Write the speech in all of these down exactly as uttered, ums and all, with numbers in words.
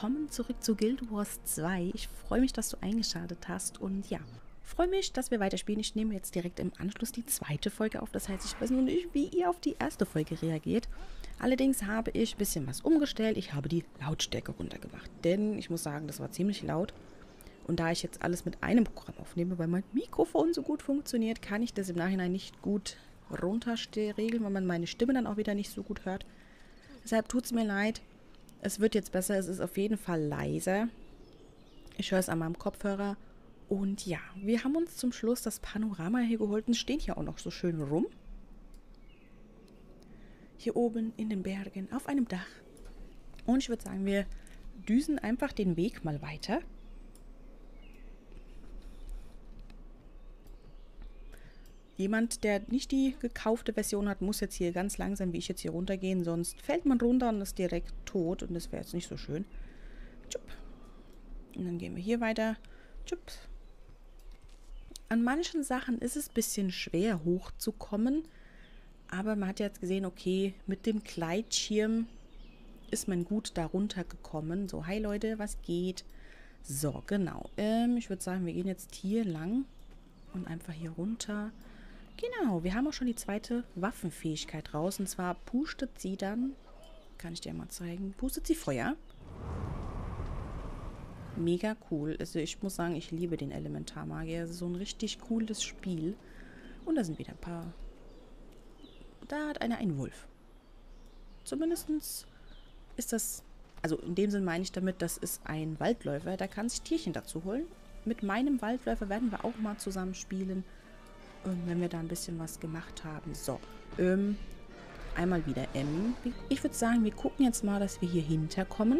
willkommen zurück zu Guild Wars zwei. Ich freue mich, dass du eingeschaltet hast und ja, freue mich, dass wir weiterspielen. Ich nehme jetzt direkt im Anschluss die zweite Folge auf. Das heißt, ich weiß nur nicht, wie ihr auf die erste Folge reagiert. Allerdings habe ich ein bisschen was umgestellt. Ich habe die Lautstärke runtergemacht, denn ich muss sagen, das war ziemlich laut. Und da ich jetzt alles mit einem Programm aufnehme, weil mein Mikrofon so gut funktioniert, kann ich das im Nachhinein nicht gut runterregeln, weil man meine Stimme dann auch wieder nicht so gut hört. Deshalb tut es mir leid. Es wird jetzt besser, es ist auf jeden Fall leiser. Ich höre es an meinem Kopfhörer. Und ja, wir haben uns zum Schluss das Panorama hier geholt und stehen hier auch noch so schön rum. Hier oben in den Bergen, auf einem Dach. Und ich würde sagen, wir düsen einfach den Weg mal weiter. Jemand, der nicht die gekaufte Version hat, muss jetzt hier ganz langsam, wie ich jetzt hier runtergehen, sonst fällt man runter und ist direkt tot und das wäre jetzt nicht so schön. Tschupp. Und dann gehen wir hier weiter. Tschupp. An manchen Sachen ist es ein bisschen schwer hochzukommen, aber man hat jetzt gesehen, okay, mit dem Gleitschirm ist man gut darunter gekommen. So, hi Leute, was geht? So, genau. Ähm, ich würde sagen, wir gehen jetzt hier lang und einfach hier runter. Genau, wir haben auch schon die zweite Waffenfähigkeit raus. Und zwar pustet sie dann, kann ich dir mal zeigen, pustet sie Feuer. Mega cool. Also ich muss sagen, ich liebe den Elementarmagier. Das ist so ein richtig cooles Spiel. Und da sind wieder ein paar. Da hat einer einen Wolf. Zumindest ist das, also in dem Sinn meine ich damit, das ist ein Waldläufer. Da kann sich Tierchen dazu holen. Mit meinem Waldläufer werden wir auch mal zusammen spielen. Wenn wir da ein bisschen was gemacht haben. So, ähm, einmal wieder M. Ich würde sagen, wir gucken jetzt mal, dass wir hier hinterkommen.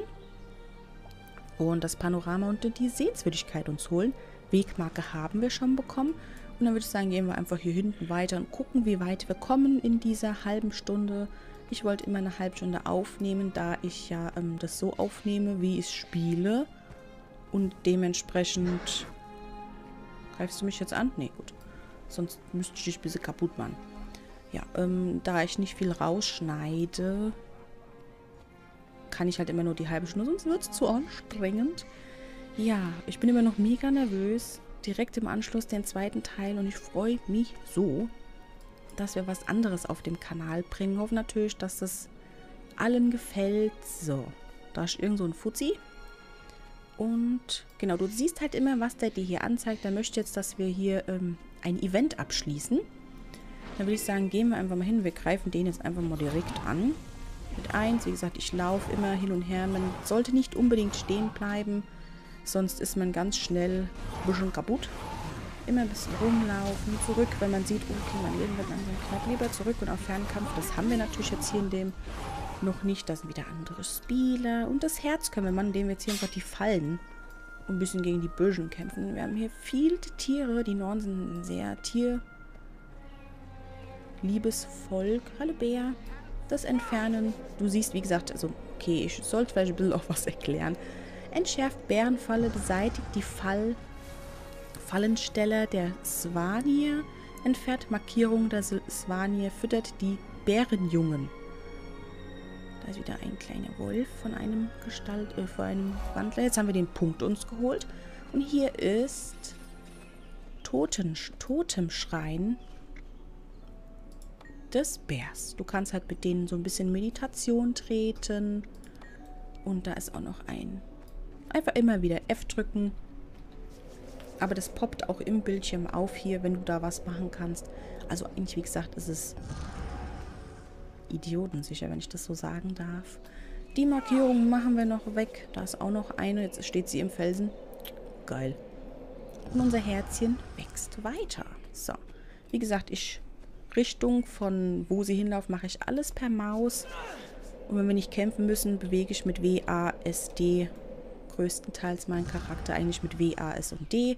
Und das Panorama und die Sehenswürdigkeit uns holen. Wegmarke haben wir schon bekommen. Und dann würde ich sagen, gehen wir einfach hier hinten weiter und gucken, wie weit wir kommen in dieser halben Stunde. Ich wollte immer eine halbe Stunde aufnehmen, da ich ja ähm, das so aufnehme, wie ich spiele. Und dementsprechend... Greifst du mich jetzt an? Nee, gut. Sonst müsste ich dich ein bisschen kaputt machen. Ja, ähm, da ich nicht viel rausschneide, kann ich halt immer nur die halbe Stunde, sonst wird es zu anstrengend. Ja, ich bin immer noch mega nervös. Direkt im Anschluss den zweiten Teil und ich freue mich so, dass wir was anderes auf dem Kanal bringen. Hoffe natürlich, dass das allen gefällt. So, da ist irgend so ein Fuzzi. Und genau, du siehst halt immer, was der dir hier anzeigt. Der möchte jetzt, dass wir hier ähm, ein Event abschließen. Dann würde ich sagen, gehen wir einfach mal hin. Wir greifen den jetzt einfach mal direkt an. Mit eins, wie gesagt, ich laufe immer hin und her. Man sollte nicht unbedingt stehen bleiben. Sonst ist man ganz schnell ein bisschen kaputt. Immer ein bisschen rumlaufen, zurück, wenn man sieht, okay, man leben wird langsam knapp, lieber zurück und auf Fernkampf. Das haben wir natürlich jetzt hier in dem noch nicht. Da sind wieder andere Spieler. Und das Herz können wir machen, indem wir jetzt hier einfach die Fallen und ein bisschen gegen die Bösen kämpfen. Wir haben hier viele Tiere. Die Norn sind ein sehr tierliebes Volk. Hallo Bär. Das Entfernen. Du siehst, wie gesagt, also okay, ich sollte vielleicht ein bisschen auch was erklären. Entschärft Bärenfalle, beseitigt die Fall Fallensteller der Swanier, entfernt Markierungen der Swanier, füttert die Bärenjungen. Da ist wieder ein kleiner Wolf von einem Gestalt, äh, von einem Wandler. Jetzt haben wir den Punkt uns geholt. Und hier ist Totensch Totemschrein des Bärs. Du kannst halt mit denen so ein bisschen Meditation treten. Und da ist auch noch ein. Einfach immer wieder F drücken. Aber das poppt auch im Bildschirm auf hier, wenn du da was machen kannst. Also eigentlich, wie gesagt, ist es idiotensicher, wenn ich das so sagen darf. Die Markierung machen wir noch weg. Da ist auch noch eine. Jetzt steht sie im Felsen. Geil. Und unser Herzchen wächst weiter. So. Wie gesagt, ich... Richtung von wo sie hinlaufen, mache ich alles per Maus. Und wenn wir nicht kämpfen müssen, bewege ich mit W, A, S, D größtenteils meinen Charakter eigentlich mit W, A, S und D,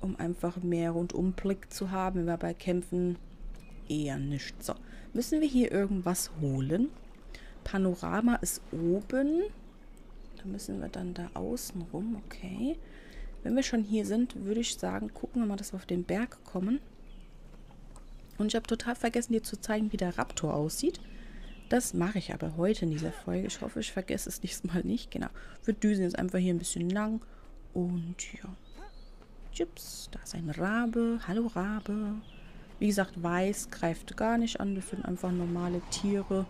um einfach mehr Rundumblick zu haben. Wenn wir bei Kämpfen eher nicht. So, müssen wir hier irgendwas holen. Panorama ist oben. Da müssen wir dann da außen rum. Okay. Wenn wir schon hier sind, würde ich sagen, gucken wir mal, dass wir auf den Berg kommen. Und ich habe total vergessen, dir zu zeigen, wie der Raptor aussieht. Das mache ich aber heute in dieser Folge. Ich hoffe, ich vergesse es nächstes Mal nicht. Genau. Wir düsen jetzt einfach hier ein bisschen lang. Und ja. Chips. Da ist ein Rabe. Hallo Rabe. Wie gesagt, Weiß greift gar nicht an. Das sind einfach normale Tiere.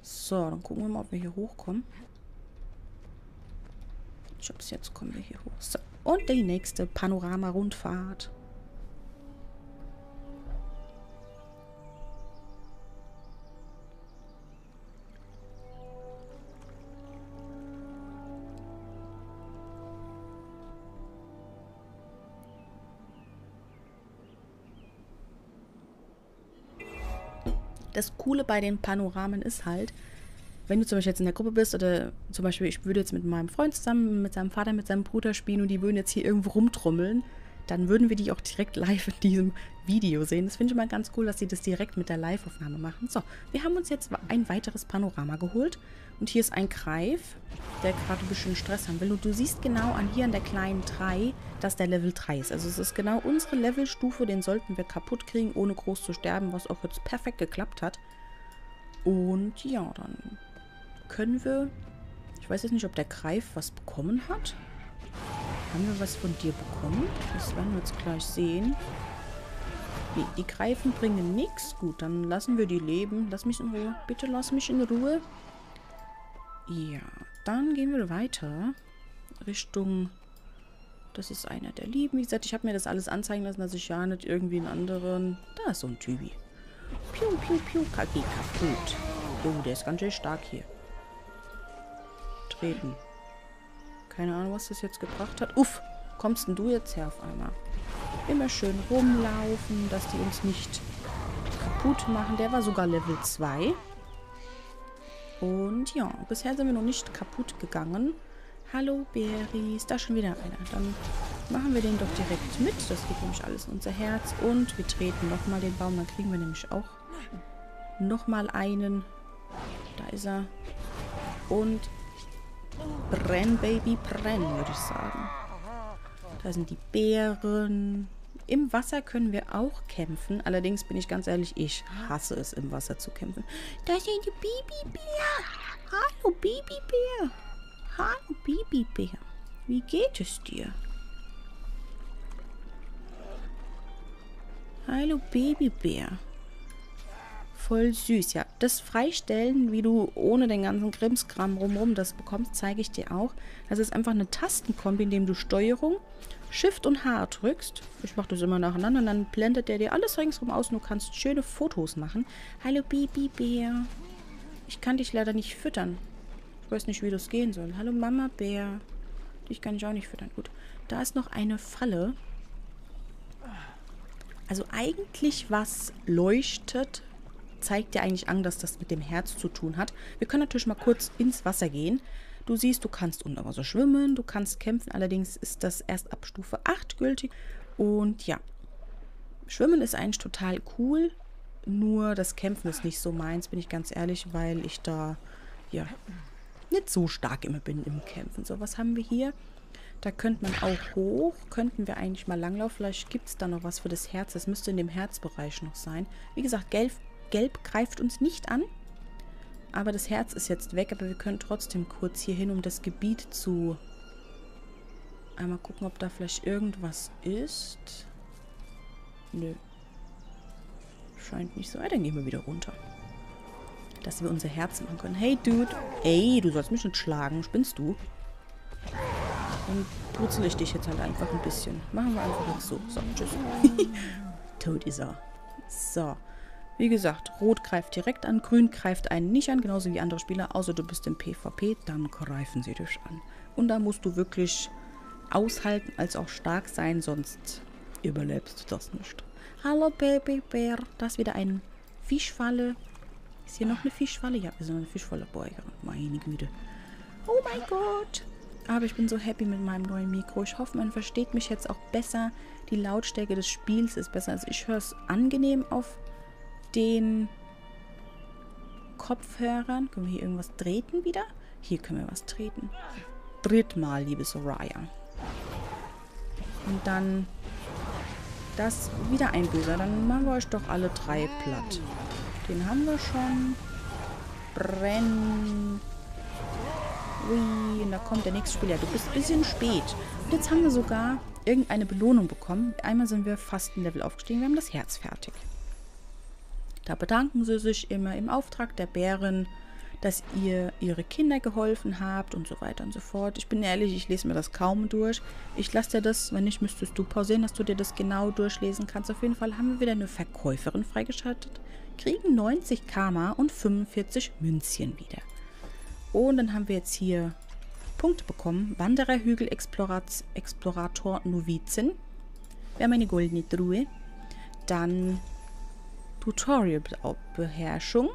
So, dann gucken wir mal, ob wir hier hochkommen. Chips, jetzt kommen wir hier hoch. So. Und die nächste Panorama-Rundfahrt. Das Coole bei den Panoramen ist halt, wenn du zum Beispiel jetzt in der Gruppe bist oder zum Beispiel ich würde jetzt mit meinem Freund zusammen, mit seinem Vater, mit seinem Bruder spielen und die würden jetzt hier irgendwo rumtrommeln, dann würden wir die auch direkt live in diesem Video sehen. Das finde ich mal ganz cool, dass sie das direkt mit der Live-Aufnahme machen. So, wir haben uns jetzt ein weiteres Panorama geholt und hier ist ein Greif, der gerade ein bisschen Stress haben will. Und du siehst genau an hier an der kleinen drei, dass der Level drei ist. Also es ist genau unsere Levelstufe, den sollten wir kaputt kriegen, ohne groß zu sterben, was auch jetzt perfekt geklappt hat. Und ja, dann können wir... Ich weiß jetzt nicht, ob der Greif was bekommen hat. Haben wir was von dir bekommen? Das werden wir jetzt gleich sehen. Nee, die Greifen bringen nichts. Gut, dann lassen wir die leben. Lass mich in Ruhe. Bitte lass mich in Ruhe. Ja, dann gehen wir weiter. Richtung... Das ist einer der Lieben. Wie gesagt, ich habe mir das alles anzeigen lassen, dass ich ja nicht irgendwie einen anderen... Da ist so ein Typi. Piu, piu, piu, kacki, kaputt. Oh, der ist ganz schön stark hier. Treten. Keine Ahnung, was das jetzt gebracht hat. Uff, kommst denn du jetzt her auf einmal? Immer schön rumlaufen, dass die uns nicht kaputt machen. Der war sogar Level zwei. Und ja, bisher sind wir noch nicht kaputt gegangen. Hallo, Berries. Da schon wieder einer. Dann machen wir den doch direkt mit. Das geht nämlich alles in unser Herz. Und wir treten nochmal den Baum. Dann kriegen wir nämlich auch nochmal einen. Da ist er. Und... Brenn, Baby, brenn, würde ich sagen. Da sind die Bären. Im Wasser können wir auch kämpfen. Allerdings bin ich ganz ehrlich, ich hasse es, im Wasser zu kämpfen. Da sind die Babybär. Hallo, Babybär. Hallo, Babybär. Wie geht es dir? Hallo, Babybär. Voll süß, ja. Das Freistellen, wie du ohne den ganzen Krimskram rumrum das bekommst, zeige ich dir auch. Das ist einfach eine Tastenkombi, indem du Steuerung, Shift und H drückst. Ich mache das immer nacheinander und dann blendet der dir alles ringsrum aus und du kannst schöne Fotos machen. Hallo, Babybär. Ich kann dich leider nicht füttern. Ich weiß nicht, wie das gehen soll. Hallo, Mama Bär. Dich kann ich auch nicht füttern. Gut, da ist noch eine Falle. Also eigentlich was leuchtet... zeigt dir eigentlich an, dass das mit dem Herz zu tun hat. Wir können natürlich mal kurz ins Wasser gehen. Du siehst, du kannst unten aber so schwimmen, du kannst kämpfen. Allerdings ist das erst ab Stufe acht gültig. Und ja, Schwimmen ist eigentlich total cool. Nur das Kämpfen ist nicht so meins, bin ich ganz ehrlich, weil ich da ja nicht so stark immer bin im Kämpfen. So, was haben wir hier? Da könnte man auch hoch. Könnten wir eigentlich mal langlaufen. Vielleicht gibt es da noch was für das Herz. Das müsste in dem Herzbereich noch sein. Wie gesagt, gelb Gelb greift uns nicht an, aber das Herz ist jetzt weg, aber wir können trotzdem kurz hier hin, um das Gebiet zu... Einmal gucken, ob da vielleicht irgendwas ist. Nö. Scheint nicht so. Ja, dann gehen wir wieder runter. Dass wir unser Herz machen können. Hey, Dude. Ey, du sollst mich nicht schlagen. Spinnst du? Dann brutzel ich dich jetzt halt einfach ein bisschen. Machen wir einfach so. So, tschüss. Tot ist er. So. Wie gesagt, Rot greift direkt an, Grün greift einen nicht an, genauso wie andere Spieler, außer du bist im PvP, dann greifen sie dich an. Und da musst du wirklich aushalten, als auch stark sein, sonst überlebst du das nicht. Hallo Babybär, da ist wieder eine Fischfalle. Ist hier noch eine Fischfalle? Ja, wir sind eine Fischfalle. Boah, meine Güte. Oh mein Gott. Aber ich bin so happy mit meinem neuen Mikro. Ich hoffe, man versteht mich jetzt auch besser. Die Lautstärke des Spiels ist besser. Also ich höre es angenehm auf den Kopfhörern. Können wir hier irgendwas treten wieder? Hier können wir was treten. Drittmal, liebe Soraya. Und dann das wieder ein Böser. Dann machen wir euch doch alle drei platt. Den haben wir schon. Brennen. Ui, und da kommt der nächste Spieler. Du bist ein bisschen spät. Und jetzt haben wir sogar irgendeine Belohnung bekommen. Einmal sind wir fast ein Level aufgestiegen. Wir haben das Herz fertig. Da bedanken sie sich immer im Auftrag der Bären, dass ihr ihre Kinder geholfen habt und so weiter und so fort. Ich bin ehrlich, ich lese mir das kaum durch. Ich lasse dir das, wenn nicht, müsstest du pausieren, dass du dir das genau durchlesen kannst. Auf jeden Fall haben wir wieder eine Verkäuferin freigeschaltet, kriegen neunzig Karma und fünfundvierzig Münzchen wieder. Und dann haben wir jetzt hier Punkte bekommen. Wanderer, Hügel, Explorat, Explorator, Novizin. Wir haben eine goldene Truhe. Dann Tutorial-Beherrschung.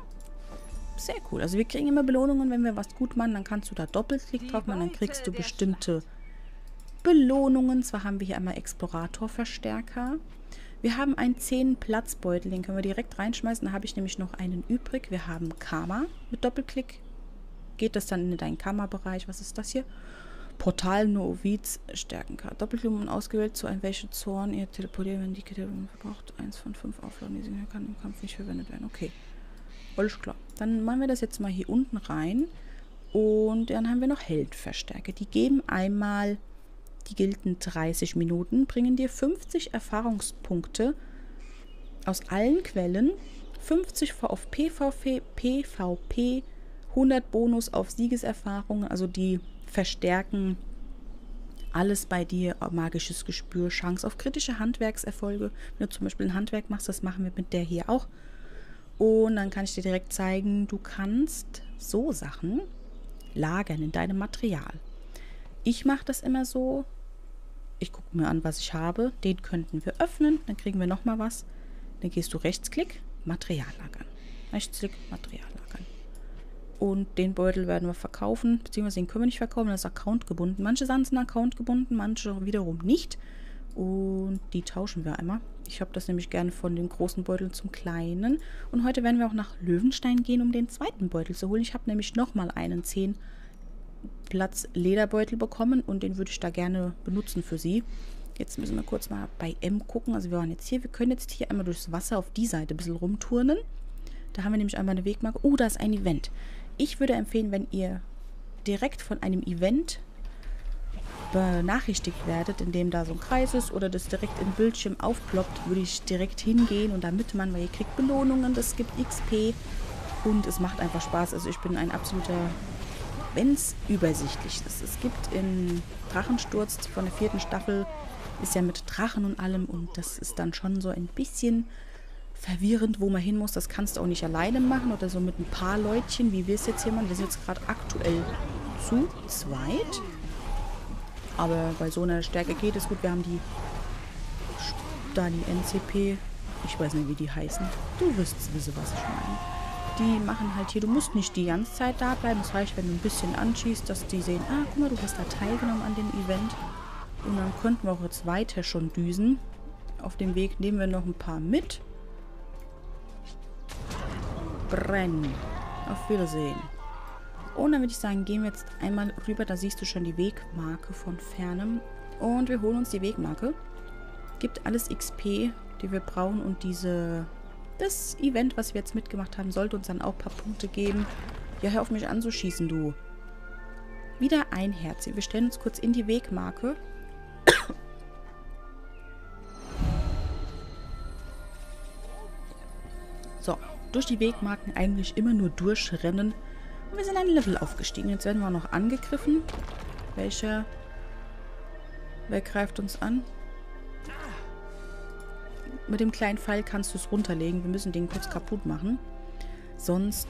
Sehr cool. Also wir kriegen immer Belohnungen, wenn wir was gut machen, dann kannst du da Doppelklick drauf machen, dann kriegst du bestimmte Belohnungen. Zwar haben wir hier einmal Explorator-Verstärker. Wir haben einen zehn-Platzbeutel, den können wir direkt reinschmeißen. Da habe ich nämlich noch einen übrig. Wir haben Karma. Mit Doppelklick geht das dann in deinen Karma-Bereich. Was ist das hier? Portal Noviz Stärkenkarte. Doppelklumen ausgewählt, zu einem welchen Zorn ihr teleportiert, wenn die Kette verbraucht. Eins von fünf Aufladen, die sie kann im Kampf nicht verwendet werden. Okay. Alles klar. Dann machen wir das jetzt mal hier unten rein. Und dann haben wir noch Heldverstärke. Die geben einmal, die gilden dreißig Minuten, bringen dir fünfzig Erfahrungspunkte aus allen Quellen, fünfzig auf PvP, PvP, hundert Bonus auf Siegeserfahrungen. Also die verstärken alles bei dir, magisches Gespür, Chance auf kritische Handwerkserfolge. Wenn du zum Beispiel ein Handwerk machst, das machen wir mit der hier auch. Und dann kann ich dir direkt zeigen, du kannst so Sachen lagern in deinem Material. Ich mache das immer so. Ich gucke mir an, was ich habe. Den könnten wir öffnen. Dann kriegen wir nochmal was. Dann gehst du Rechtsklick, Material lagern. Rechtsklick, Material lagern. Und den Beutel werden wir verkaufen. Beziehungsweise den können wir nicht verkaufen, das ist Account gebunden. Manche sind an Account gebunden, manche wiederum nicht. Und die tauschen wir einmal. Ich habe das nämlich gerne von dem großen Beutel zum kleinen. Und heute werden wir auch nach Löwenstein gehen, um den zweiten Beutel zu holen. Ich habe nämlich nochmal einen zehn-Platz-Lederbeutel bekommen und den würde ich da gerne benutzen für sie. Jetzt müssen wir kurz mal bei M gucken. Also wir waren jetzt hier. Wir können jetzt hier einmal durchs Wasser auf die Seite ein bisschen rumturnen. Da haben wir nämlich einmal eine Wegmarke. Oh, da ist ein Event. Ich würde empfehlen, wenn ihr direkt von einem Event benachrichtigt werdet, indem da so ein Kreis ist oder das direkt im Bildschirm aufploppt, würde ich direkt hingehen und damit man, weil ihr kriegt Belohnungen, das gibt X P und es macht einfach Spaß. Also ich bin ein absoluter, wenn es übersichtlich ist. Es gibt in Drachensturz von der vierten Staffel, ist ja mit Drachen und allem und das ist dann schon so ein bisschen verwirrend, wo man hin muss. Das kannst du auch nicht alleine machen oder so mit ein paar Leutchen, wie wir es jetzt hier machen. Wir sind jetzt gerade aktuell zu zweit. Aber bei so einer Stärke geht es gut. Wir haben die, da die N C P, ich weiß nicht, wie die heißen. Du wirst wissen, was ich meine. Die machen halt hier, du musst nicht die ganze Zeit da bleiben. Es reicht, wenn du ein bisschen anschießt, dass die sehen, ah, guck mal, du hast da teilgenommen an dem Event. Und dann könnten wir auch jetzt weiter schon düsen. Auf dem Weg nehmen wir noch ein paar mit. Brennen. Auf Wiedersehen. Und dann würde ich sagen, gehen wir jetzt einmal rüber. Da siehst du schon die Wegmarke von Fernem. Und wir holen uns die Wegmarke. Gibt alles X P, die wir brauchen. Und diese das Event, was wir jetzt mitgemacht haben, sollte uns dann auch ein paar Punkte geben. Ja, hör auf mich anzuschießen, du. Wieder ein Herz. Wir stellen uns kurz in die Wegmarke. So, durch die Wegmarken eigentlich immer nur durchrennen. Und wir sind ein Level aufgestiegen. Jetzt werden wir noch angegriffen. Welcher? Wer greift uns an? Mit dem kleinen Pfeil kannst du es runterlegen. Wir müssen den kurz kaputt machen. Sonst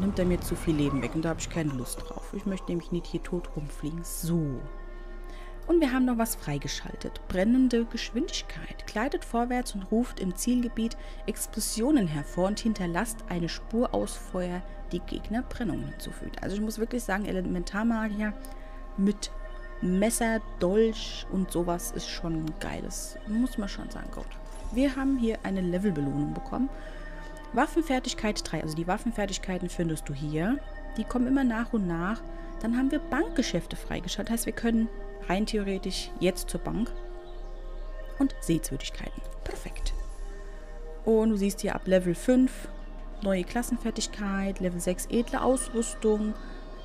nimmt er mir zu viel Leben weg. Und da habe ich keine Lust drauf. Ich möchte nämlich nicht hier tot rumfliegen. So. Und wir haben noch was freigeschaltet. Brennende Geschwindigkeit. Gleitet vorwärts und ruft im Zielgebiet Explosionen hervor und hinterlasst eine Spur aus Feuer, die Gegner Brennungen zufügt. Also ich muss wirklich sagen, Elementarmagier mit Messer, Dolch und sowas ist schon ein geiles, muss man schon sagen. Gut. Wir haben hier eine Levelbelohnung bekommen. Waffenfertigkeit drei, also die Waffenfertigkeiten findest du hier. Die kommen immer nach und nach. Dann haben wir Bankgeschäfte freigeschaltet. Das heißt, wir können rein theoretisch jetzt zur Bank und Sehenswürdigkeiten. Perfekt. Und du siehst hier ab Level fünf neue Klassenfertigkeit, Level sechs edle Ausrüstung.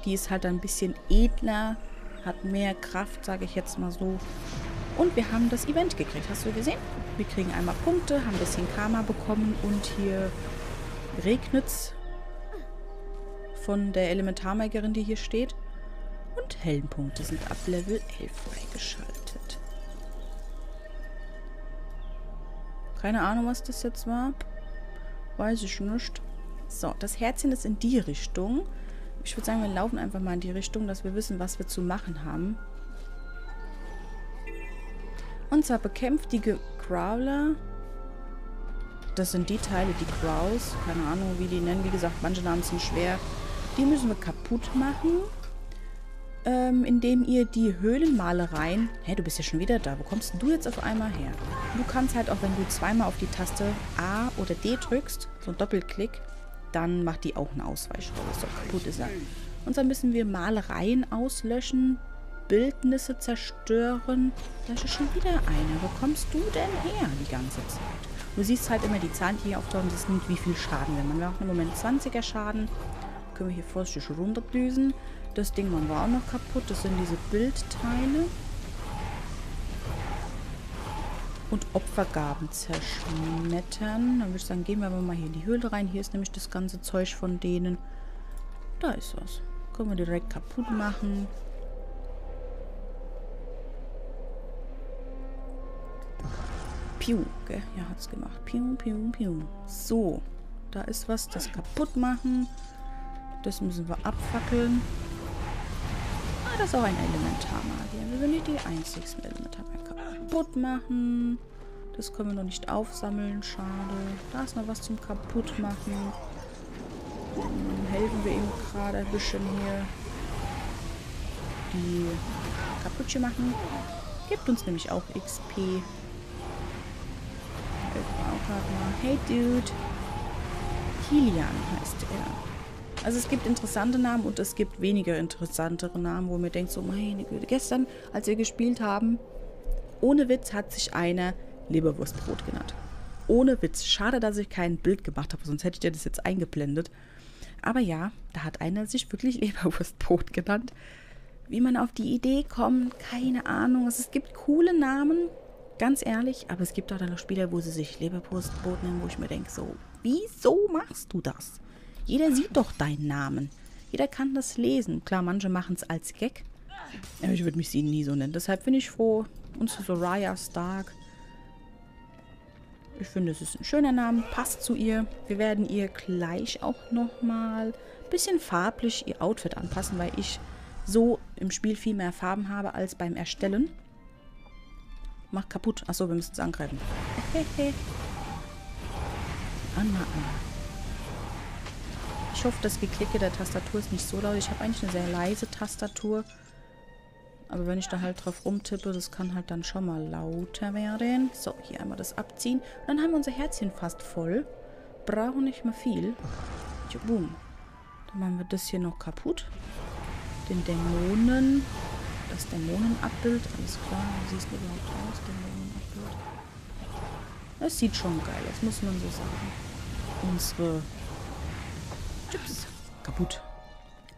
Die ist halt ein bisschen edler, hat mehr Kraft, sage ich jetzt mal so. Und wir haben das Event gekriegt, hast du gesehen? Wir kriegen einmal Punkte, haben ein bisschen Karma bekommen und hier regnet's von der Elementarmagierin, die hier steht. Und Heldenpunkte sind ab Level elf freigeschaltet. Keine Ahnung, was das jetzt war. Weiß ich nicht. So, das Herzchen ist in die Richtung. Ich würde sagen, wir laufen einfach mal in die Richtung, dass wir wissen, was wir zu machen haben. Und zwar bekämpft die Ge Growler. Das sind die Teile, die Crows. Keine Ahnung, wie die nennen. Wie gesagt, manche Namen sind schwer. Die müssen wir kaputt machen. Ähm, indem ihr die Höhlenmalereien... Hä, du bist ja schon wieder da. Wo kommst du jetzt auf einmal her? Du kannst halt auch, wenn du zweimal auf die Taste A oder D drückst, so ein Doppelklick, dann macht die auch eine Ausweichrolle. So, kaputt ist er. Und dann müssen wir Malereien auslöschen, Bildnisse zerstören. Da ist schon wieder einer. Wo kommst du denn her die ganze Zeit? Du siehst halt immer die Zahlen, die hier auftauchen. Das nimmt wie viel Schaden. Wenn man macht im Moment zwanziger Schaden, können wir hier vorsichtig runterdüsen. Das Ding machen wir auch noch kaputt. Das sind diese Bildteile. Und Opfergaben zerschmettern. Dann würde ich sagen, gehen wir aber mal hier in die Höhle rein. Hier ist nämlich das ganze Zeug von denen. Da ist was. Können wir direkt kaputt machen. Piu, gell? Ja, hat's gemacht. Piu, piu, piu. So. Da ist was. Das kaputt machen. Das müssen wir abfackeln. Ah, das ist auch ein Elementarmagier. Wir sind nicht die einzigsten Elementarmagier. Kaputt machen. Das können wir noch nicht aufsammeln. Schade. Da ist noch was zum kaputt machen. Helfen wir ihm gerade ein bisschen hier. Die Kaputsche machen. Gibt uns nämlich auch X P. Helfen wir auch gerade mal. Hey, Dude. Kilian heißt er. Also es gibt interessante Namen und es gibt weniger interessantere Namen, wo mir denkt so, meine Güte, gestern, als wir gespielt haben, ohne Witz hat sich einer Leberwurstbrot genannt. Ohne Witz. Schade, dass ich kein Bild gemacht habe, sonst hätte ich dir das jetzt eingeblendet. Aber ja, da hat einer sich wirklich Leberwurstbrot genannt. Wie man auf die Idee kommt, keine Ahnung. Also es gibt coole Namen, ganz ehrlich, aber es gibt auch dann noch Spieler, wo sie sich Leberwurstbrot nennen, wo ich mir denke so, wieso machst du das? Jeder sieht doch deinen Namen. Jeder kann das lesen. Klar, manche machen es als Gag. Aber ich würde mich sie nie so nennen. Deshalb bin ich froh. Unsere Soraya Stark. Ich finde, es ist ein schöner Name. Passt zu ihr. Wir werden ihr gleich auch nochmal ein bisschen farblich ihr Outfit anpassen, weil ich so im Spiel viel mehr Farben habe als beim Erstellen. Macht kaputt. Achso, wir müssen es angreifen. Anmachen. Ich hoffe, das Geklicke der Tastatur ist nicht so laut. Ich habe eigentlich eine sehr leise Tastatur. Aber wenn ich da halt drauf rumtippe, das kann halt dann schon mal lauter werden. So, hier einmal das abziehen. Und dann haben wir unser Herzchen fast voll. Brauchen nicht mehr viel. Boom. Dann machen wir das hier noch kaputt. Den Dämonen. Das Dämonenabbild. Alles klar. Wie siehst du überhaupt aus? Dämonenabbild. Das sieht schon geil aus, muss man so sagen. Unsere... Ups, kaputt.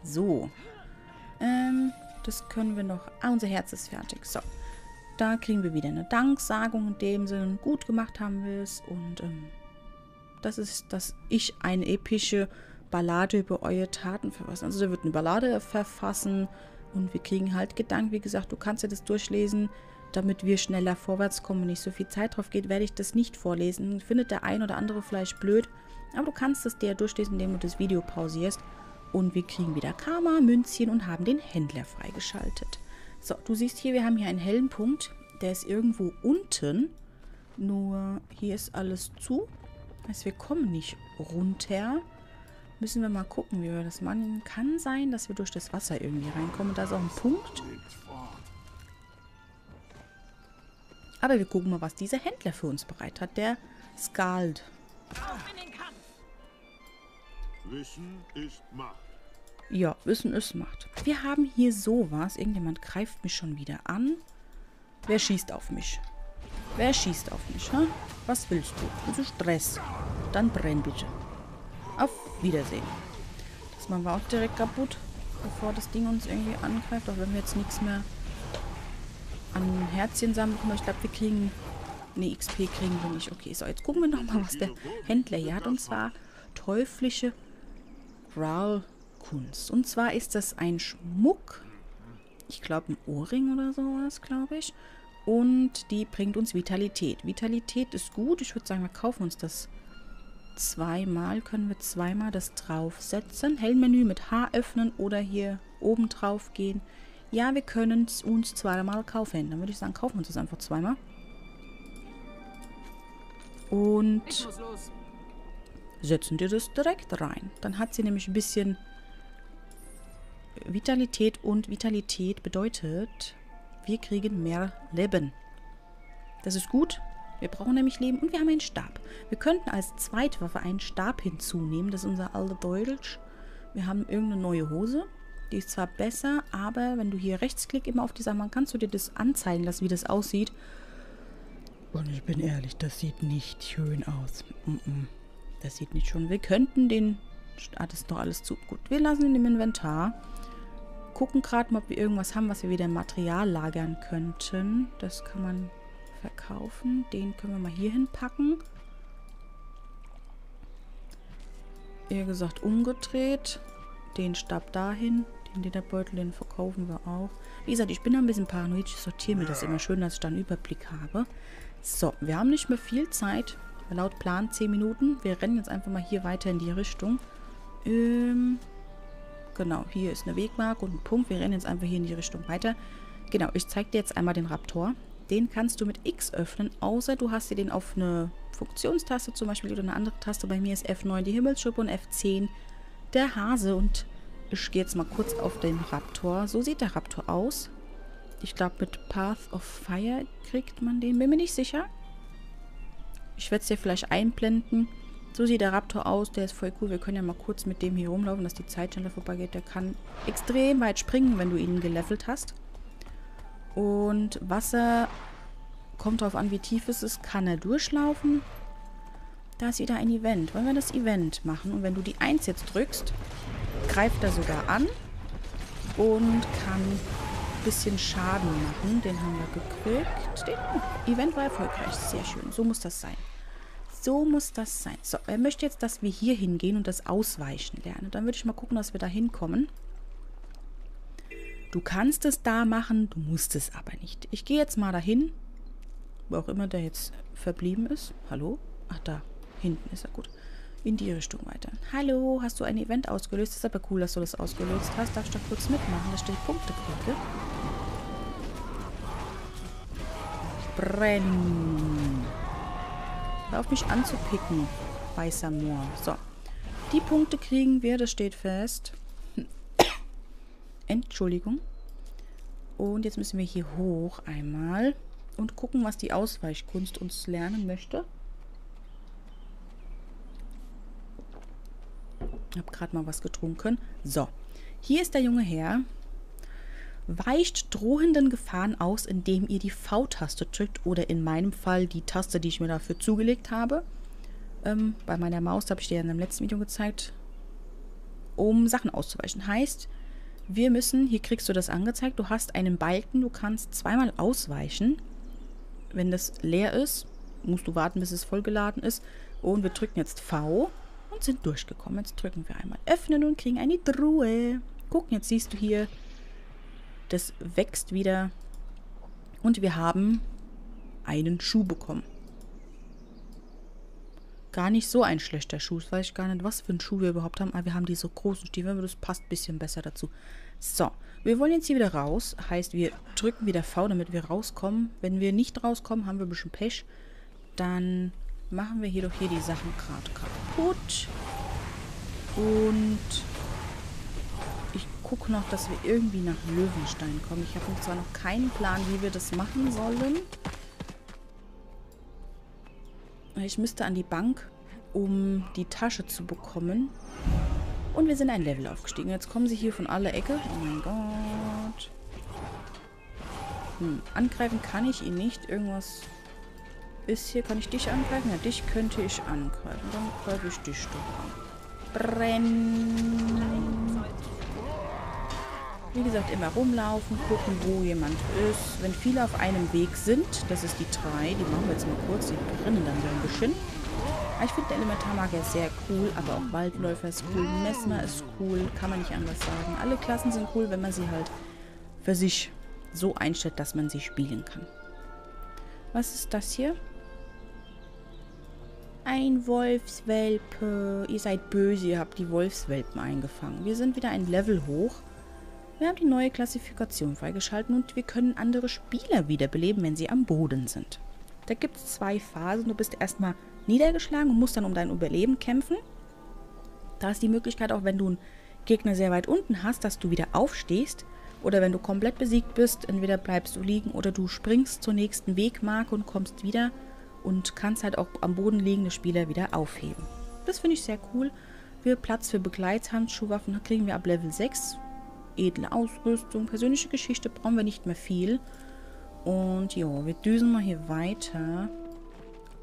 So. Ähm, das können wir noch... Ah, unser Herz ist fertig. So. Da kriegen wir wieder eine Danksagung in dem Sinn. Gut gemacht haben wir es. Und ähm, das ist, dass ich eine epische Ballade über eure Taten verfasse. Also da wird eine Ballade verfassen und wir kriegen halt Gedanken. Wie gesagt, du kannst ja das durchlesen, damit wir schneller vorwärts kommen und nicht so viel Zeit drauf geht, werde ich das nicht vorlesen. Findet der ein oder andere vielleicht blöd. Aber du kannst es dir durchlesen, indem du das Video pausierst. Und wir kriegen wieder Karma, Münzchen und haben den Händler freigeschaltet. So, du siehst hier, wir haben hier einen hellen Punkt. Der ist irgendwo unten. Nur hier ist alles zu. Das heißt, wir kommen nicht runter. Müssen wir mal gucken, wie wir das machen. Kann sein, dass wir durch das Wasser irgendwie reinkommen. Da ist auch ein Punkt. Aber wir gucken mal, was dieser Händler für uns bereit hat. Der Skald. Wissen ist Macht. Ja, Wissen ist Macht. Wir haben hier sowas. Irgendjemand greift mich schon wieder an. Wer schießt auf mich? Wer schießt auf mich, hä? Was willst du? Willst du Stress? Dann brenn bitte. Auf Wiedersehen. Das machen wir auch direkt kaputt, bevor das Ding uns irgendwie angreift. Auch wenn wir jetzt nichts mehr an Herzchen sammeln. Ich glaube, wir kriegen... Ne, X P kriegen wir nicht. Okay, so, jetzt gucken wir nochmal, was der Händler hier hat. Und zwar teuflische Graalkunst. Und zwar ist das ein Schmuck. Ich glaube, ein Ohrring oder sowas, glaube ich. Und die bringt uns Vitalität. Vitalität ist gut. Ich würde sagen, wir kaufen uns das zweimal. Können wir zweimal das draufsetzen. Hellmenü mit H öffnen oder hier oben drauf gehen. Ja, wir können es uns zweimal kaufen. Dann würde ich sagen, kaufen wir uns das einfach zweimal. Und setzen wir das direkt rein. Dann hat sie nämlich ein bisschen Vitalität und Vitalität bedeutet, wir kriegen mehr Leben. Das ist gut. Wir brauchen nämlich Leben und wir haben einen Stab. Wir könnten als Zweitwaffe einen Stab hinzunehmen. Das ist unser alter Deutsch. Wir haben irgendeine neue Hose. Die ist zwar besser, aber wenn du hier rechtsklick immer auf die Sachen, kannst du dir das anzeigen lassen, wie das aussieht. Und ich bin ehrlich, das sieht nicht schön aus. Das sieht nicht schön. Wir könnten den... Ah, das ist doch alles zu gut. Wir lassen ihn im Inventar. Gucken gerade mal, ob wir irgendwas haben, was wir wieder im Material lagern könnten. Das kann man verkaufen. Den können wir mal hier hinpacken. Eher gesagt umgedreht. Den Stab dahin. Den Lederbeutel, den verkaufen wir auch. Wie gesagt, ich bin ein bisschen paranoid. Ich sortiere mir das immer schön, dass ich da einen Überblick habe. So, wir haben nicht mehr viel Zeit. Laut Plan zehn Minuten. Wir rennen jetzt einfach mal hier weiter in die Richtung. Ähm... Genau, hier ist eine Wegmarke und ein Punkt. Wir rennen jetzt einfach hier in die Richtung weiter. Genau, ich zeige dir jetzt einmal den Raptor. Den kannst du mit X öffnen, außer du hast dir den auf eine Funktionstaste zum Beispiel oder eine andere Taste. Bei mir ist F neun die Himmelsschuppe und F zehn der Hase. Und ich gehe jetzt mal kurz auf den Raptor. So sieht der Raptor aus. Ich glaube, mit Path of Fire kriegt man den. Bin mir nicht sicher. Ich werde es dir vielleicht einblenden. So sieht der Raptor aus, der ist voll cool. Wir können ja mal kurz mit dem hier rumlaufen, dass die Zeit schneller vorbeigeht. Der kann extrem weit springen, wenn du ihn gelevelt hast. Und Wasser, kommt darauf an, wie tief es ist, kann er durchlaufen. Da ist wieder ein Event. Wollen wir das Event machen? Und wenn du die eins jetzt drückst, greift er sogar an und kann ein bisschen Schaden machen. Den haben wir gekriegt. Den Event war erfolgreich. Sehr schön. So muss das sein. So muss das sein. So, er möchte jetzt, dass wir hier hingehen und das Ausweichen lernen. Dann würde ich mal gucken, dass wir da hinkommen. Du kannst es da machen, du musst es aber nicht. Ich gehe jetzt mal dahin, wo auch immer der jetzt verblieben ist. Hallo? Ach, da hinten ist er, gut. In die Richtung weiter. Hallo, hast du ein Event ausgelöst? Das ist aber cool, dass du das ausgelöst hast. Darf ich da kurz mitmachen, dass ich die Punkte kriege? Brennen. Hör auf mich anzupicken, weißer Moor. So, die Punkte kriegen wir, das steht fest. Entschuldigung. Und jetzt müssen wir hier hoch einmal und gucken, was die Ausweichkunst uns lernen möchte. Ich habe gerade mal was getrunken. So, hier ist der junge Herr. Weicht drohenden Gefahren aus, indem ihr die V-Taste drückt oder in meinem Fall die Taste, die ich mir dafür zugelegt habe. Ähm, bei meiner Maus habe ich dir ja in dem letzten Video gezeigt, um Sachen auszuweichen. Heißt, wir müssen, hier kriegst du das angezeigt, du hast einen Balken, du kannst zweimal ausweichen. Wenn das leer ist, musst du warten, bis es vollgeladen ist. Und wir drücken jetzt V und sind durchgekommen. Jetzt drücken wir einmal öffnen und kriegen eine Truhe. Gucken, jetzt siehst du hier, das wächst wieder und wir haben einen Schuh bekommen. Gar nicht so ein schlechter Schuh. Das weiß ich gar nicht, was für einen Schuh wir überhaupt haben. Aber wir haben diese großen Stiefel, aber das passt ein bisschen besser dazu. So, wir wollen jetzt hier wieder raus. Heißt, wir drücken wieder V, damit wir rauskommen. Wenn wir nicht rauskommen, haben wir ein bisschen Pech. Dann machen wir hier doch hier die Sachen gerade kaputt. Und... ich gucke noch, dass wir irgendwie nach Löwenstein kommen. Ich habe zwar noch keinen Plan, wie wir das machen sollen. Ich müsste an die Bank, um die Tasche zu bekommen. Und wir sind ein Level aufgestiegen. Jetzt kommen sie hier von aller Ecke. Oh mein Gott. Hm, angreifen kann ich ihn nicht. Irgendwas ist hier. Kann ich dich angreifen? Ja, dich könnte ich angreifen. Dann greife ich dich doch an. Brennen. Wie gesagt, immer rumlaufen, gucken, wo jemand ist. Wenn viele auf einem Weg sind, das ist die drei, die machen wir jetzt mal kurz, die brennen dann so ein bisschen. Ich finde Elementarmagier sehr cool, aber auch Waldläufer ist cool, Mesmer ist cool, kann man nicht anders sagen. Alle Klassen sind cool, wenn man sie halt für sich so einstellt, dass man sie spielen kann. Was ist das hier? Ein Wolfswelpe. Ihr seid böse, ihr habt die Wolfswelpen eingefangen. Wir sind wieder ein Level hoch. Wir haben die neue Klassifikation freigeschalten und wir können andere Spieler wiederbeleben, wenn sie am Boden sind. Da gibt es zwei Phasen. Du bist erstmal niedergeschlagen und musst dann um dein Überleben kämpfen. Da ist die Möglichkeit, auch wenn du einen Gegner sehr weit unten hast, dass du wieder aufstehst. Oder wenn du komplett besiegt bist, entweder bleibst du liegen oder du springst zur nächsten Wegmarke und kommst wieder und kannst halt auch am Boden liegende Spieler wieder aufheben. Das finde ich sehr cool. Für Platz für Begleitshandschuhwaffen kriegen wir ab Level sechs. Edle Ausrüstung, persönliche Geschichte brauchen wir nicht mehr viel. Und jo, wir düsen mal hier weiter,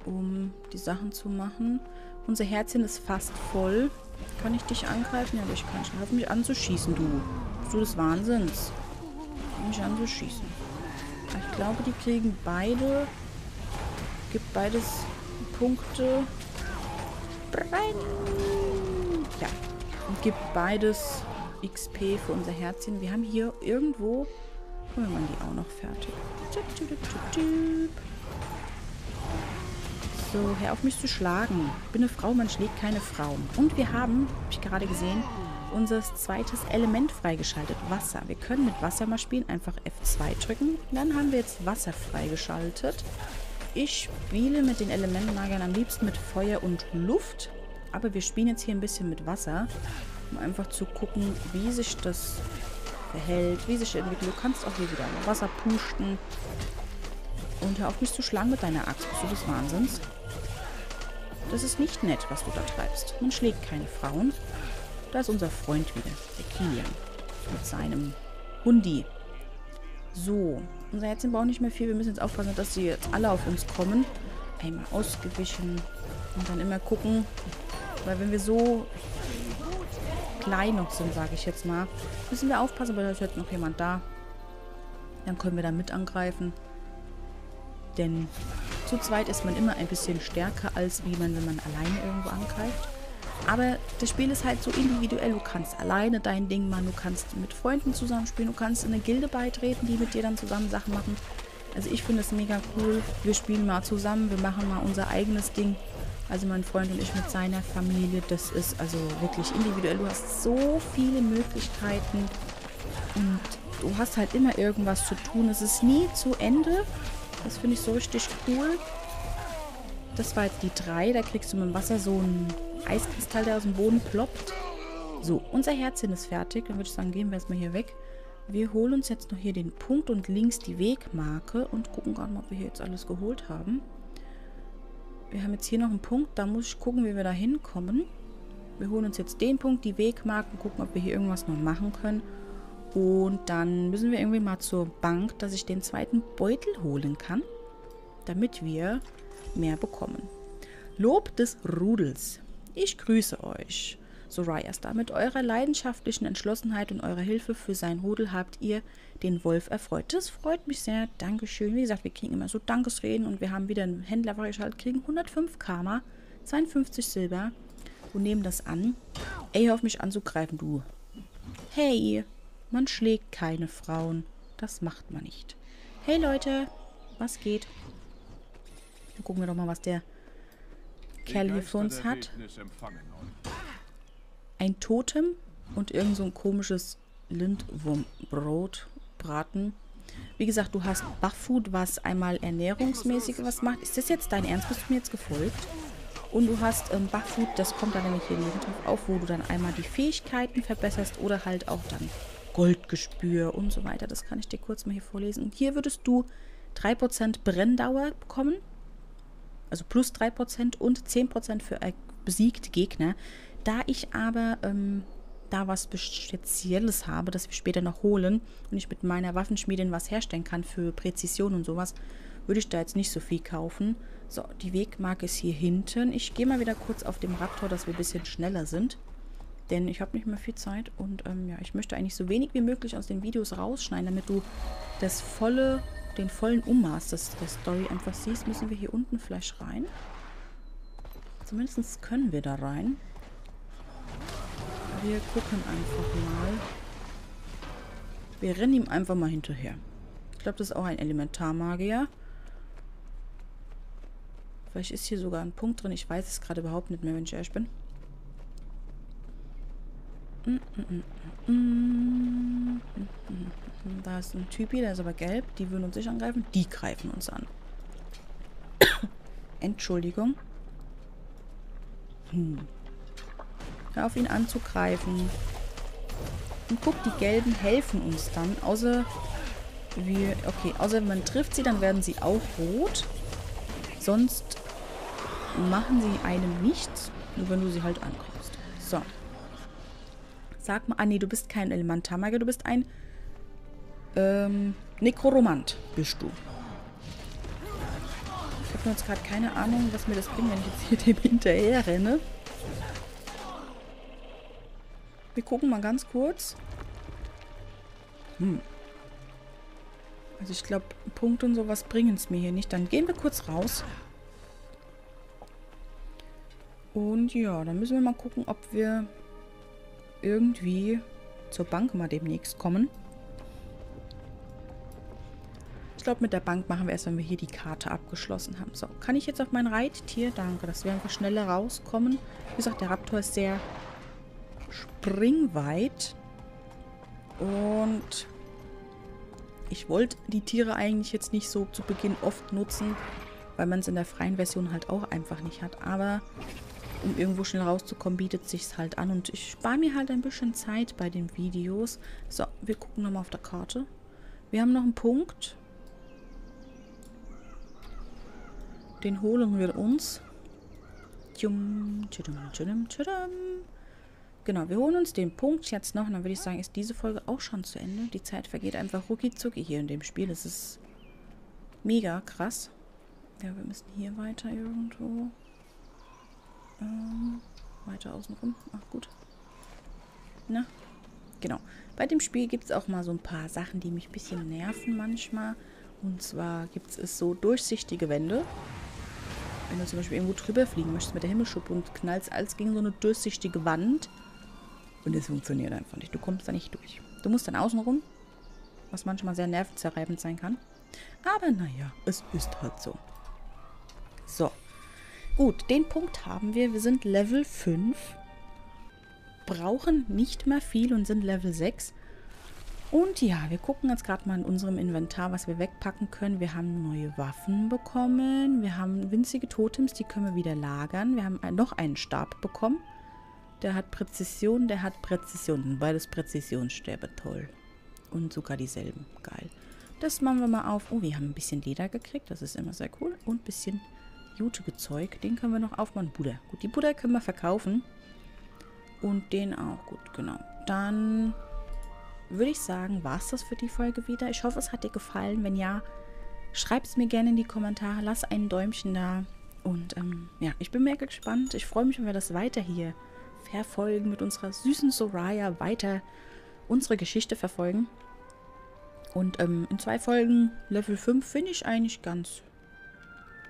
um die Sachen zu machen. Unser Herzchen ist fast voll. Kann ich dich angreifen? Ja, aber ich kann schon. Hör auf, mich anzuschießen, du. Bist du des Wahnsinns? Mich anzuschießen. Ich glaube, die kriegen beide. Gibt beides Punkte. Brein! Ja. Und gibt beides X P für unser Herzchen. Wir haben hier irgendwo. Holen wir mal die auch noch fertig. So, hör auf mich zu schlagen. Ich bin eine Frau, man schlägt keine Frauen. Und wir haben, habe ich gerade gesehen, unser zweites Element freigeschaltet. Wasser. Wir können mit Wasser mal spielen. Einfach F zwei drücken. Dann haben wir jetzt Wasser freigeschaltet. Ich spiele mit den Elementenmagern am liebsten mit Feuer und Luft. Aber wir spielen jetzt hier ein bisschen mit Wasser, um einfach zu gucken, wie sich das verhält, wie sich entwickelt. Du kannst auch hier wieder Wasser pusten. Und hör auf mich zu schlagen mit deiner Axt. Bist du des Wahnsinns? Das ist nicht nett, was du da treibst. Man schlägt keine Frauen. Da ist unser Freund wieder, der Kilian, mit seinem Hundi. So, unser Herzchen braucht nicht mehr viel. Wir müssen jetzt aufpassen, dass sie jetzt alle auf uns kommen. Einmal ausgewichen und dann immer gucken. Weil wenn wir so klein noch sind, sage ich jetzt mal, müssen wir aufpassen, weil da ist jetzt noch jemand da. Dann können wir da mit angreifen. Denn zu zweit ist man immer ein bisschen stärker, als wie man, wenn man alleine irgendwo angreift. Aber das Spiel ist halt so individuell. Du kannst alleine dein Ding machen, du kannst mit Freunden zusammenspielen, du kannst in eine Gilde beitreten, die mit dir dann zusammen Sachen machen. Also ich finde es mega cool. Wir spielen mal zusammen, wir machen mal unser eigenes Ding. Also mein Freund und ich mit seiner Familie, das ist also wirklich individuell. Du hast so viele Möglichkeiten und du hast halt immer irgendwas zu tun. Es ist nie zu Ende. Das finde ich so richtig cool. Das war jetzt die drei. Da kriegst du mit dem Wasser so einen Eiskristall, der aus dem Boden ploppt. So, unser Herzchen ist fertig. Dann würde ich sagen, gehen wir erstmal hier weg. Wir holen uns jetzt noch hier den Punkt und links die Wegmarke und gucken gerade mal, ob wir hier jetzt alles geholt haben. Wir haben jetzt hier noch einen Punkt. Da muss ich gucken, wie wir da hinkommen. Wir holen uns jetzt den Punkt, die Wegmarke und gucken, ob wir hier irgendwas noch machen können. Und dann müssen wir irgendwie mal zur Bank, dass ich den zweiten Beutel holen kann, damit wir mehr bekommen. Lob des Rudels. Ich grüße euch. Soraya Stark, mit eurer leidenschaftlichen Entschlossenheit und eurer Hilfe für sein Rudel habt ihr den Wolf erfreut. Das freut mich sehr. Dankeschön. Wie gesagt, wir kriegen immer so Dankesreden und wir haben wieder einen Händler freigeschaltet, kriegen hundertfünf Karma, zweiundfünfzig Silber und nehmen das an. Ey, hör auf mich anzugreifen, du. Hey. Man schlägt keine Frauen. Das macht man nicht. Hey Leute, was geht? Dann gucken wir doch mal, was der Kerl hier für uns hat. Ein Totem und irgend so ein komisches Lindwurmbrot braten. Wie gesagt, du hast Bufffood, was einmal ernährungsmäßig was macht. Ist das jetzt dein Ernst? Bist du mir jetzt gefolgt? Und du hast ähm, Bufffood, das kommt dann nämlich hier jeden Tag auf, wo du dann einmal die Fähigkeiten verbesserst oder halt auch dann Goldgespür und so weiter. Das kann ich dir kurz mal hier vorlesen. Und hier würdest du drei Prozent Brenndauer bekommen. Also plus drei Prozent und zehn Prozent für besiegte Gegner. Da ich aber ähm, da was Spezielles habe, das wir später noch holen und ich mit meiner Waffenschmiedin was herstellen kann für Präzision und sowas, würde ich da jetzt nicht so viel kaufen. So, die Wegmarke ist hier hinten. Ich gehe mal wieder kurz auf dem Raptor, dass wir ein bisschen schneller sind. Denn ich habe nicht mehr viel Zeit und ähm, ja, ich möchte eigentlich so wenig wie möglich aus den Videos rausschneiden, damit du das volle, den vollen Ummaß des, der Story einfach siehst. Müssen wir hier unten vielleicht rein? Zumindest können wir da rein. Wir gucken einfach mal. Wir rennen ihm einfach mal hinterher. Ich glaube, das ist auch ein Elementarmagier. Vielleicht ist hier sogar ein Punkt drin. Ich weiß es gerade überhaupt nicht mehr, wenn ich ehrlich bin. Da ist ein Typi, der ist aber gelb. Die würden uns nicht angreifen. Die greifen uns an. Entschuldigung. Hm. Hör auf, ihn anzugreifen. Und guck, die Gelben helfen uns dann. Außer wir... Okay, außer man trifft sie, dann werden sie auch rot. Sonst machen sie einem nichts. Nur wenn du sie halt angreifst. So. Sag mal... Ah, nee, du bist kein Elementarmagier, du bist ein... Ähm... Necromant bist du. Ich habe jetzt gerade keine Ahnung, was mir das bringt, wenn ich jetzt hier dem hinterher renne. Wir gucken mal ganz kurz. Hm. Also ich glaube, Punkte und sowas bringen es mir hier nicht. Dann gehen wir kurz raus. Und ja, dann müssen wir mal gucken, ob wir irgendwie zur Bank mal demnächst kommen. Ich glaube, mit der Bank machen wir erst, wenn wir hier die Karte abgeschlossen haben. So, kann ich jetzt auf mein Reittier? Danke, dass wir einfach schneller rauskommen. Wie gesagt, der Raptor ist sehr... springweit und ich wollte die Tiere eigentlich jetzt nicht so zu Beginn oft nutzen, weil man es in der freien Version halt auch einfach nicht hat, aber um irgendwo schnell rauszukommen, bietet sich's halt an und ich spare mir halt ein bisschen Zeit bei den Videos. So, wir gucken nochmal auf der Karte. Wir haben noch einen Punkt. Den holen wir uns. Tschum, tschudum, tschudum, tschudum. Genau, wir holen uns den Punkt jetzt noch und dann würde ich sagen, ist diese Folge auch schon zu Ende. Die Zeit vergeht einfach rucki-zucki hier in dem Spiel. Das ist mega krass. Ja, wir müssen hier weiter irgendwo. Ähm, weiter außenrum. Ach gut. Na, genau. Bei dem Spiel gibt es auch mal so ein paar Sachen, die mich ein bisschen nerven manchmal. Und zwar gibt es so durchsichtige Wände. Wenn du zum Beispiel irgendwo drüber fliegen möchtest mit der Himmelsschuppe und knallst als gegen so eine durchsichtige Wand. Und das funktioniert einfach nicht. Du kommst da nicht durch. Du musst dann außen rum, was manchmal sehr nervenzerreibend sein kann. Aber naja, es ist halt so. So. Gut, den Punkt haben wir. Wir sind Level fünf. Brauchen nicht mehr viel und sind Level sechs. Und ja, wir gucken jetzt gerade mal in unserem Inventar, was wir wegpacken können. Wir haben neue Waffen bekommen. Wir haben winzige Totems, die können wir wieder lagern. Wir haben noch einen Stab bekommen. Der hat Präzision, der hat Präzision. Beides Präzisionsstäbe, toll. Und sogar dieselben, geil. Das machen wir mal auf. Oh, wir haben ein bisschen Leder gekriegt, das ist immer sehr cool. Und ein bisschen Jutegezeug. Den können wir noch aufmachen. Buddha. Gut, die Buddha können wir verkaufen. Und den auch, gut, genau. Dann würde ich sagen, war es das für die Folge wieder. Ich hoffe, es hat dir gefallen. Wenn ja, schreib es mir gerne in die Kommentare. Lass ein Däumchen da. Und ähm, ja, ich bin mega gespannt. Ich freue mich, wenn wir das weiter hier verfolgen, mit unserer süßen Soraya weiter unsere Geschichte verfolgen. Und ähm, in zwei Folgen Level fünf finde ich eigentlich ganz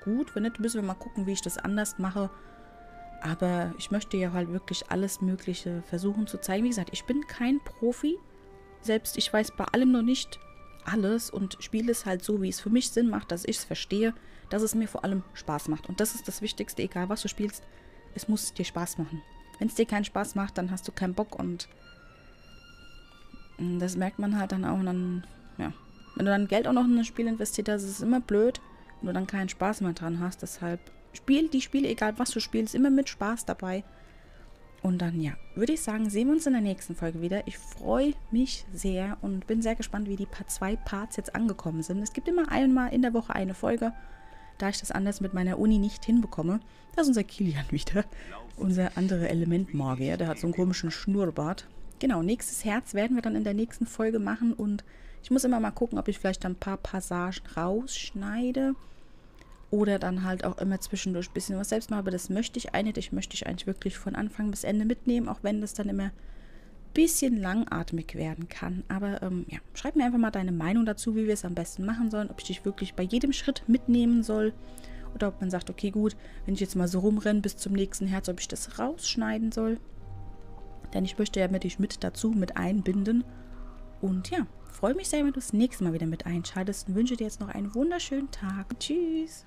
gut. Wenn nicht, müssen wir mal gucken, wie ich das anders mache. Aber ich möchte ja halt wirklich alles Mögliche versuchen zu zeigen. Wie gesagt, ich bin kein Profi. Selbst ich weiß bei allem noch nicht alles und spiele es halt so, wie es für mich Sinn macht, dass ich es verstehe, dass es mir vor allem Spaß macht. Und das ist das Wichtigste, egal was du spielst, es muss dir Spaß machen. Wenn es dir keinen Spaß macht, dann hast du keinen Bock und das merkt man halt dann auch. Und dann, ja, wenn du dann Geld auch noch in ein Spiel investiert hast, ist es immer blöd, wenn du dann keinen Spaß mehr dran hast. Deshalb spiel die Spiele, egal was du spielst, immer mit Spaß dabei. Und dann, ja, würde ich sagen, sehen wir uns in der nächsten Folge wieder. Ich freue mich sehr und bin sehr gespannt, wie die zwei Parts jetzt angekommen sind. Es gibt immer einmal in der Woche eine Folge, da ich das anders mit meiner Uni nicht hinbekomme. Da ist unser Kilian wieder, unser anderer Elementmagier. Der hat so einen komischen Schnurrbart. Genau, nächstes Herz werden wir dann in der nächsten Folge machen. Und ich muss immer mal gucken, ob ich vielleicht ein paar Passagen rausschneide. oder dann halt auch immer zwischendurch ein bisschen was selbst machen. Aber das möchte ich eigentlich, das möchte ich eigentlich wirklich von Anfang bis Ende mitnehmen, auch wenn das dann immer ein bisschen langatmig werden kann. Aber ähm, ja, schreib mir einfach mal deine Meinung dazu, wie wir es am besten machen sollen, ob ich dich wirklich bei jedem Schritt mitnehmen soll. Oder ob man sagt, okay gut, wenn ich jetzt mal so rumrenne bis zum nächsten Herz, ob ich das rausschneiden soll. Denn ich möchte ja dich mit dazu, mit einbinden. Und ja, freue mich sehr, wenn du das nächste Mal wieder mit einschaltest. Und wünsche dir jetzt noch einen wunderschönen Tag. Tschüss!